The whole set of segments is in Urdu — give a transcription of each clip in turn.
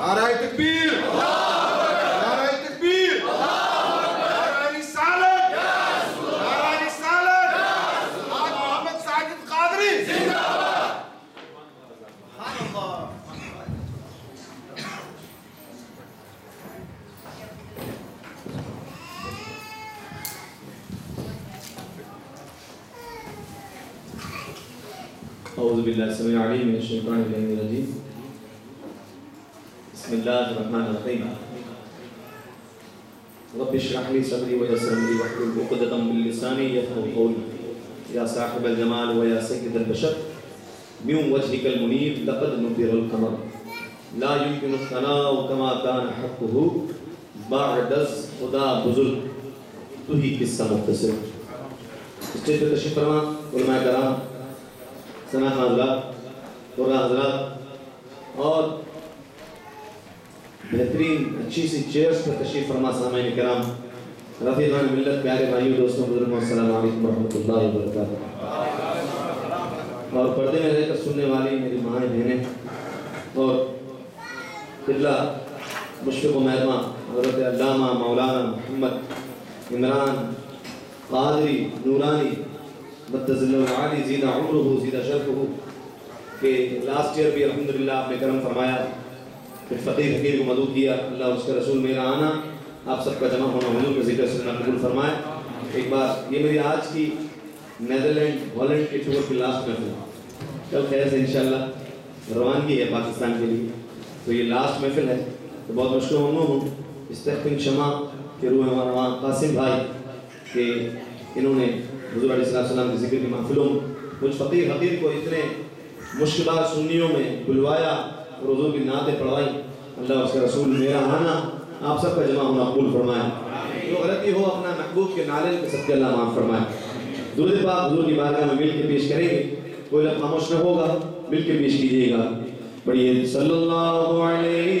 نعرة تكبير، نعرة تكبير، نعرة للسعادة، نعرة للسعادة، محمد ساجد قادري، زنده باد. سبحان الله. أعوذ بالله السميع العليم من الشيطان الرجيم. بسم الله الرحمن الرحيم. رب اشرح لي صدري ويسر لي واحلل عقدة من لساني يفقهوا قولي. يا صاحب الجمال ويا سيد البشر من وجهك المنير لقد نبر القمر لا يمكن الثناء كما كان حقه بعد از خدا بزرگ تو ہی قصہ مختصر. اسٹیج پر تشریف فرما علماء کرام، سنا حضرات، قرآن حضرات اور بہترین اچھی سی چیئرز پر تشریف فرما سامعین کرام، رفیقان ملت، پیارے بھائیو، دوستوں، بزرگوں، السلام علیکم ورحمۃ اللہ وبرکاتہ. اور پردے میں رہ کر سننے والی میری مائیں بہنیں اور قبلہ مشفق و محترمہ حضرت علامہ مولانا محمد عمران قادری نورانی متزل العالی زیدہ عمرہ زیدہ شرفہ کہ لاسٹ ایئر بھی الحمدللہ آپ نے کرم فرمایا، پھر فقیر حقیر کو مدعو کیا، اللہ اس کے رسول میرا آنا، آپ سب کا جمع ہونا حضور کے ذکر سننا قبول فرمائے. ایک بار یہ میری آج کی نیدرلینڈ ہالینڈ کے ٹور کی لاسٹ محفل، کل خیر سے انشاءاللہ روانگی ہے پاکستان کے لیے، تو یہ لاسٹ محفل ہے تو بہت مشکل ممنوع ہوں استحقن شمع کے روح ہمارا قاسم بھائی کہ انہوں نے حضور علیہ السلام کے ذکر کی محفلوں مجھ فقیر حقیر کو اتنے مشکلات سنیوں میں بلوایا اور حضور کی نعتیں پڑھوائی، اللہ اس کے رسول میرا آنا، آپ سب کا جمع ہونا قبول فرمائے. جو غلطی ہو اپنا محبوب کے نالے کے صدقے اللہ معاف فرمائے. درود پاک حضور کی بارگاہ میں مل کے پیش کریں گے، کوئی لفظ خاموش نہ ہوگا، مل کے پیش کیجیے گا. بڑھیے صلی اللہ علیہ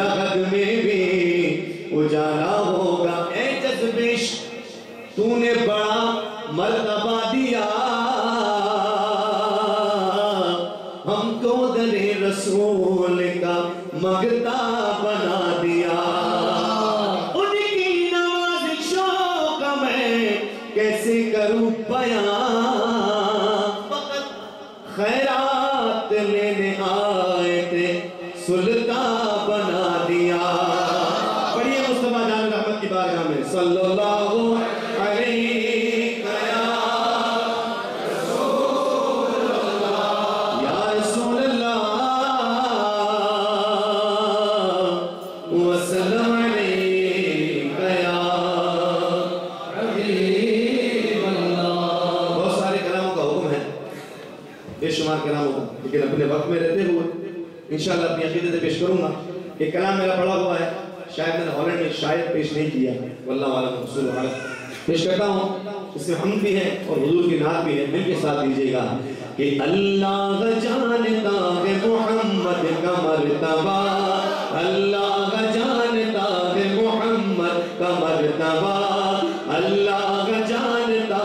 Allah ka janata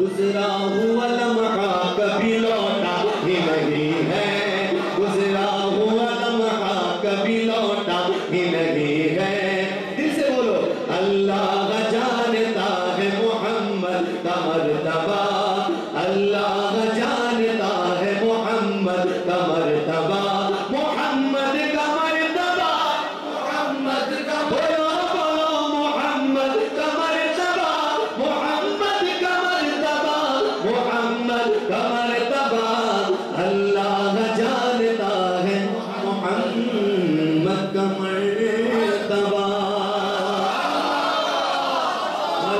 گزرا ہوا لمحہ کبھی لوٹا ہی نہیں ہے.